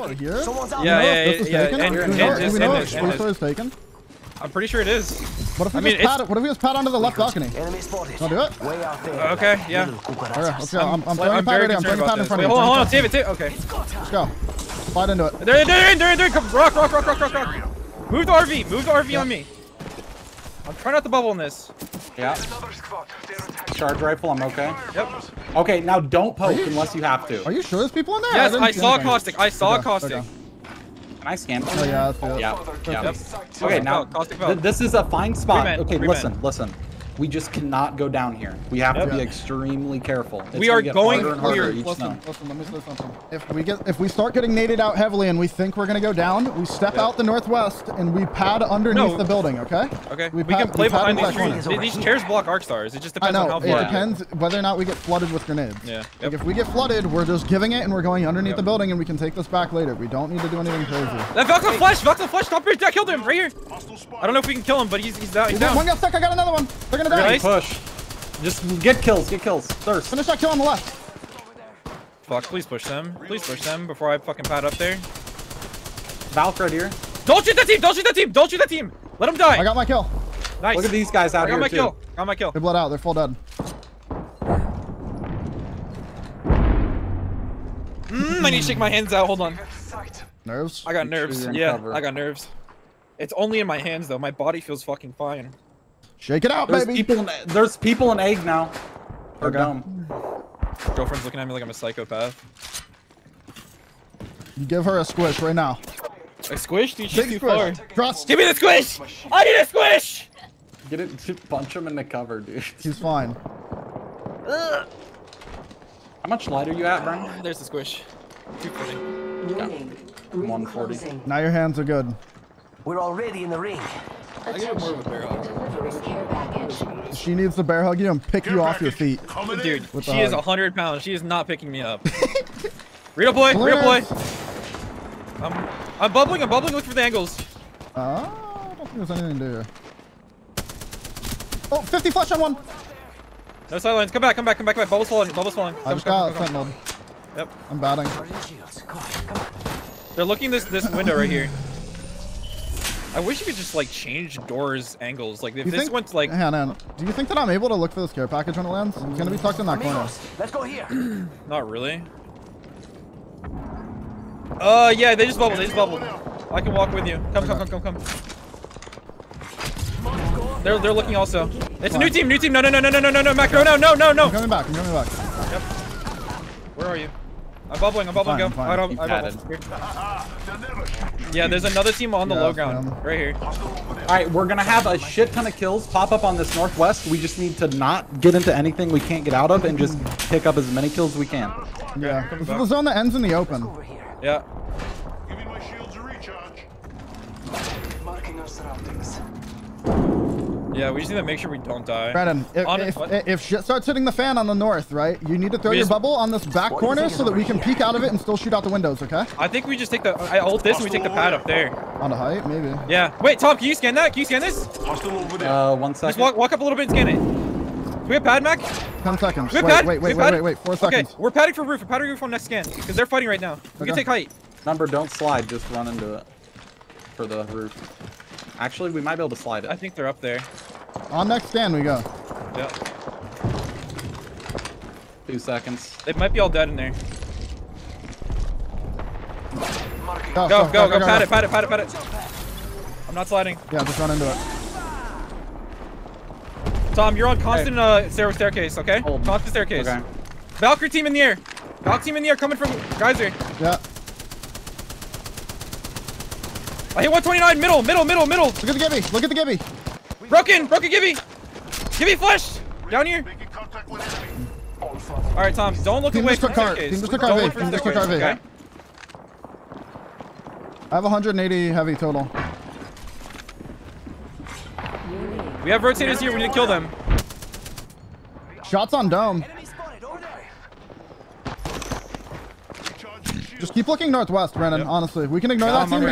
What, here? Someone's out. Yeah, I'm pretty sure it is. What if we just pad onto the left balcony? I'll do it. Okay, yeah. Alright, let's go. I'm throwing a pad right now. I'm throwing a pad in front of you. Hold on, save it, save it. Okay. Let's go. Slide into it. They're in. Rock. Move the RV. Move the RV on me. I'm trying not to bubble in this. Yeah. Charge rifle, I'm okay. Yep. Okay, now don't poke unless you have to. Are you sure there's people in there? Yes, I saw Caustic. Can I scan? Oh, yeah, that's good. Yep. Okay, now, this is a fine spot. Okay, listen. We just cannot go down here. We have to be extremely careful. We are going harder each time. Listen, let me say something. If we start getting naded out heavily and we think we're gonna go down, we step out the northwest and we pad underneath the building. Okay. Okay. We can play behind these trees. These chairs block arc stars. It just depends on how far. It depends whether or not we get flooded with grenades. Yeah. Like if we get flooded, we're just giving it and we're going underneath the building and we can take this back later. We don't need to do anything crazy. That Valka flesh. Stop here. I killed him right here. I don't know if we can kill him, but he's down. One got stuck. I got another one. Really push. Just get kills. Thirst. Finish that kill on the left. Fuck, please push them. Please push them before I fucking pad up there. Valk right here. Don't shoot that team! Don't shoot that team! Don't shoot that team! Let him die! I got my kill. Nice. Look at these guys out here, too. I got my kill. They bled out. They're full dead. I need to shake my hands out. Hold on. Nerves? I got nerves. Yeah, I got nerves. It's only in my hands, though. My body feels fucking fine. Shake it out, baby! There's people in egg now. They're dumb. Girlfriend's looking at me like I'm a psychopath. You give her a squish right now. A squish? Dude, she's too far. Give me the squish! I need a squish! Get it, just punch him in the cover, dude. He's fine. How much light are you at, Brian? There's the squish. 240. Yeah. 140. Now your hands are good. We're already in the ring. I get more of a bear hug. She needs to bear hug you and pick you off your feet. Dude, she is 100 pounds. She is not picking me up. Real boy. I'm bubbling. Look for the angles. I don't think there's anything there. Oh, 50 flush on one. No sidelines. Come back. Bubble's falling. I just got sentinel. Yep. I'm batting. They're looking this window right here. I wish you could just like change doors angles. Like if this went like. Hang on. Do you think that I'm able to look for this care package when it lands? It's gonna be tucked in that corner. Let's go here. Not really. Yeah, they just bubbled. I can walk with you. Come. They're looking also. It's a new team. No, Macro. No. I'm coming back. Yep. Where are you? I'm bubbling. Go. Yeah, there's another team on the low ground right here. All right, we're gonna have a shit ton of kills pop up on this northwest. We just need to not get into anything we can't get out of and just pick up as many kills as we can. Yeah, this is the zone that ends in the open. Yeah. Give me my shields to recharge. Marking our surroundings. Yeah, we just need to make sure we don't die. Brandon, if shit starts hitting the fan on the north, right, you need to throw your bubble on this back corner so that we can peek out of it and still shoot out the windows, okay? I think we just take the... I ult this and we take the pad up there. On the height, maybe. Yeah. Wait, Tom, can you scan that? Can you scan this? 1 second. Just walk up a little bit and scan it. Do we have pad, Mac? 10 seconds. Wait, 4 seconds. Okay, we're padding for roof. We're padding roof on next scan because they're fighting right now. We can take height. Number, don't slide. Just run into it for the roof. Actually, we might be able to slide it. I think they're up there. On next scan we go. Yep. 2 seconds. They might be all dead in there. Go. Pat it. I'm not sliding. Yeah, just run into it. Tom, you're on constant staircase, okay? Hold. Constant staircase. Okay. Valkyrie team in the air. Valk team in the air coming from Geyser. Yeah. I hit 129, middle. Look at the Gibby, Broken Gibby. Gibby flushed. Down here. All right, Tom, don't look away from the case. Team just took RV. Okay. I have 180 heavy total. We have rotators here, we need to kill them. Shots on dome. Just keep looking northwest, Brandon. Yep. Honestly, we can ignore that team. Tom,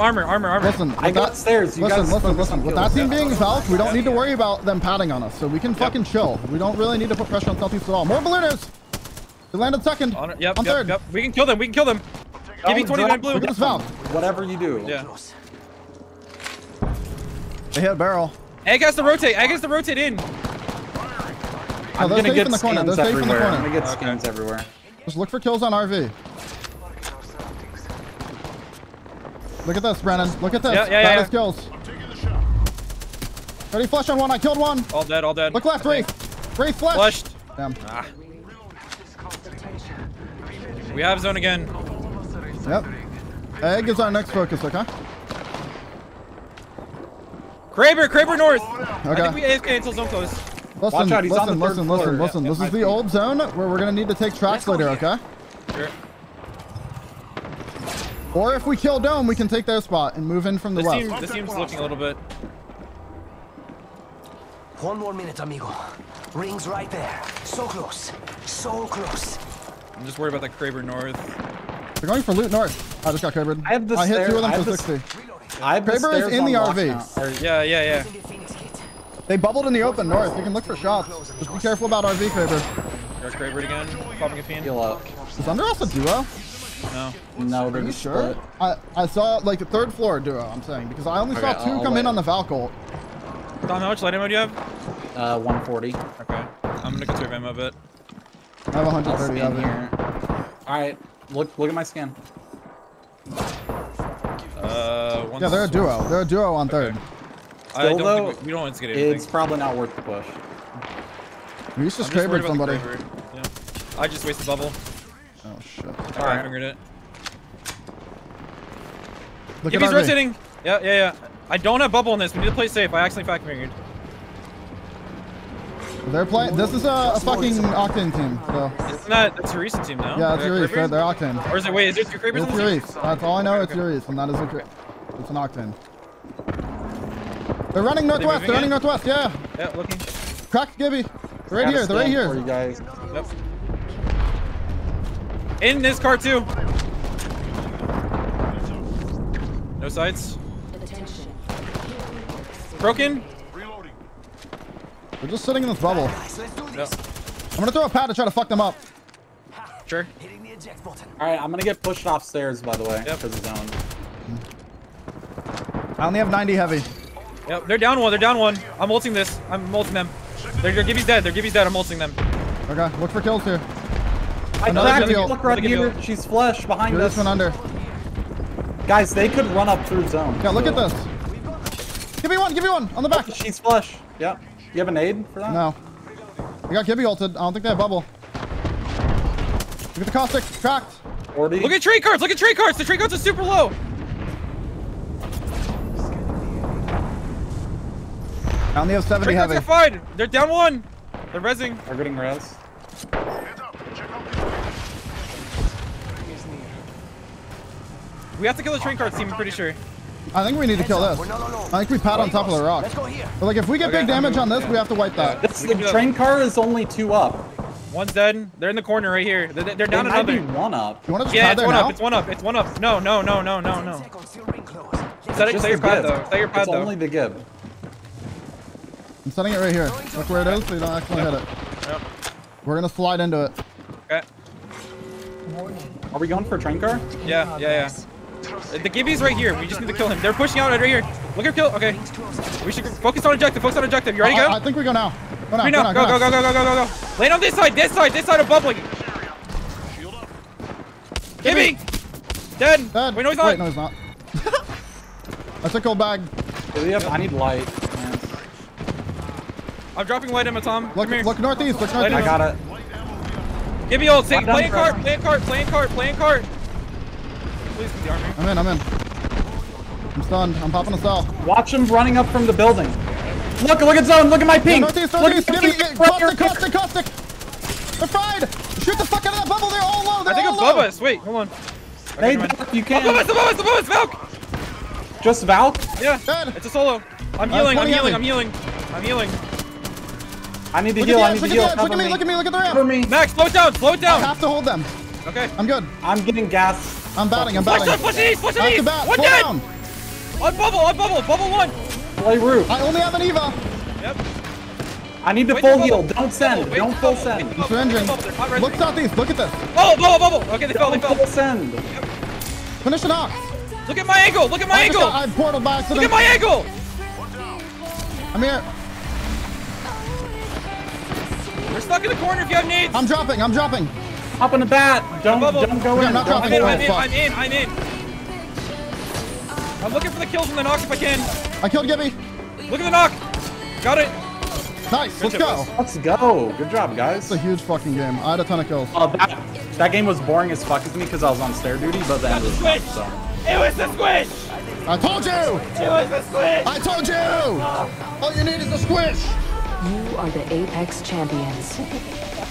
armor. Listen, I got stairs. Listen. With that team being south, we don't need to worry about them padding on us, so we can fucking chill. We don't really need to put pressure on southeast at all. More ballooners. They landed second. Yep. On third. We can kill them. Give me 29 blue. Look at this valve. Whatever you do. Yeah. They hit a barrel. Egg has to rotate. Egg has to rotate in. I'm gonna get skins everywhere. I'm gonna get skins everywhere. Just look for kills on RV. Look at this, Brennan. Look at this. Yeah. That is kills. Ready, flush on one. I killed one. All dead, all dead. Look left, Wraith. Wraith flushed. Damn. Ah. We have zone again. Yep. Egg is our next focus, okay? Kraber north. Okay. I think we AFK until zone close. Listen. This is the old zone where we're going to need to take tracks later, okay? Sure. Or if we kill Dome, we can take their spot and move in from the west. This team's looking a little bit. One more minute, amigo. Rings right there. So close. So close. I'm just worried about that Kraber north. They're going for loot north. I just got Kraber. I have the stairs. I hit two of them for 60. Kraber is in the RV. Yeah. They bubbled in the open north. You can look for shots. Just be careful about RV, Kraber. Got Kraber again. Popping a fiend. Heal up. Is under us a duo? No. No, they're just split. I saw like the third floor duo, I'm saying, because I only saw two come in on the Valcolt. Don, how much light ammo do you have? 140. Okay. I'm gonna conserve ammo a bit. I have 130 of it. Alright, look at my scan. Yeah, they're a duo. They're a duo on third. Still, I don't think we don't want to get anything. It's probably not worth the push. We used to Kraber somebody. Yeah. I just wasted bubble. Oh shit. Alright, I fingered it. Look at he's rotating! Yeah. I don't have bubble on this. We need to play safe. I accidentally fact fingered. They're playing. This is a fucking Octane team. So. It's not. It's your Reese team now. Yeah, it's your Reese. They're Octane. Or is it? Wait, is there two Krabers? It's your Reese. That's all I know. It's your Reese, and that is a. It's an Octane. They're running northwest. They're running northwest. Yeah. Yeah, looking. Cracked Gibby. They're right here. They're right here. For you guys. Yep. In this car too. No sights. Broken. They're just sitting in this bubble. Yep. I'm gonna throw a pad to try to fuck them up. Sure. Alright, I'm gonna get pushed off stairs, by the way. Yep. Because of zone. I only have 90 heavy. Yep, they're down one. They're down one. I'm ulting this. I'm ulting them. Their Gibby's dead. Their Gibby's dead. I'm ulting them. Okay, look for kills here. Look right here. She's flush behind us. This one under. Guys, they could run up through zone. Yeah, look at this. Give me one! On the back! She's flush. Yep. You have an aid for that? No. We got Gibby ulted. I don't think they have bubble. Look at the caustic. Cracked. 40. Look at trade cards! Look at trade cards! The trade cards are super low! I only have 70 heavy. They're fine! They're down one! They're rezzing. They're getting res. We have to kill the train cards team, I'm pretty sure. I think we need to kill this. I think we pat on top of the rock. But like, if we get big damage on this, we have to wipe that. The train car is only two up. One's dead. They're in the corner right here. They're down another. Might be one up. You want to just pad there now? It's one up. No. Set your pad though. It's only the Gib. I'm setting it right here. Look where it is, so you don't actually hit it. Yep. We're gonna slide into it. Okay. Are we going for a train car? Yeah. The Gibby's right here. We just need to kill him. They're pushing out right here. Look at kill. Okay. We should focus on objective. You ready to go? I think we go now. Go now. Lane on this side. This side of bubbling. Gibby! Dead. Wait, no, he's not. That's a cold bag. I need light. Man. I'm dropping light in my Tom. Look northeast. I got it. Gibby ult. Playing cart. Please, I'm in. I'm stunned. I'm popping a cell. Watch him running up from the building. Look at zone. Look at my ping. Caustic. They're fried. Shoot the fuck out of that bubble. They're all low. I think it's above us. Wait, hold on. Okay, you can't. Above us. Valk. Just Valk? Yeah. Dead. It's a solo. I'm healing. I need to heal. Look at me. Look at the ramp. Cover me. Max, slow it down. I have to hold them. Okay. I'm good. I'm getting gas. I'm batting. Push it east. One dead. On bubble. Bubble one. Play roof. I only have an Eva. Yep. I need to full heal. Don't full send. Look southeast. Look at this. Bubble. Okay, they fell. Full send. Yep. Finish it off. Look at my angle. Look at my angle. I portal by accident. Look at my angle. I'm here. We're stuck in the corner if you have needs. I'm dropping. I'm dropping. Hop on the bat. Don't go in. I'm not dropping. I'm in. I'm looking for the kills on the knock if I can. I killed Gibby. Look at the knock. Got it. Nice. Let's go. Let's go. Good job, guys. It's a huge fucking game. I had a ton of kills. That game was boring as fuck with me because I was on stair duty, but that was squish. So. It was the squish. I told you. It was the squish. I told you. All you need is the squish. You are the Apex champions.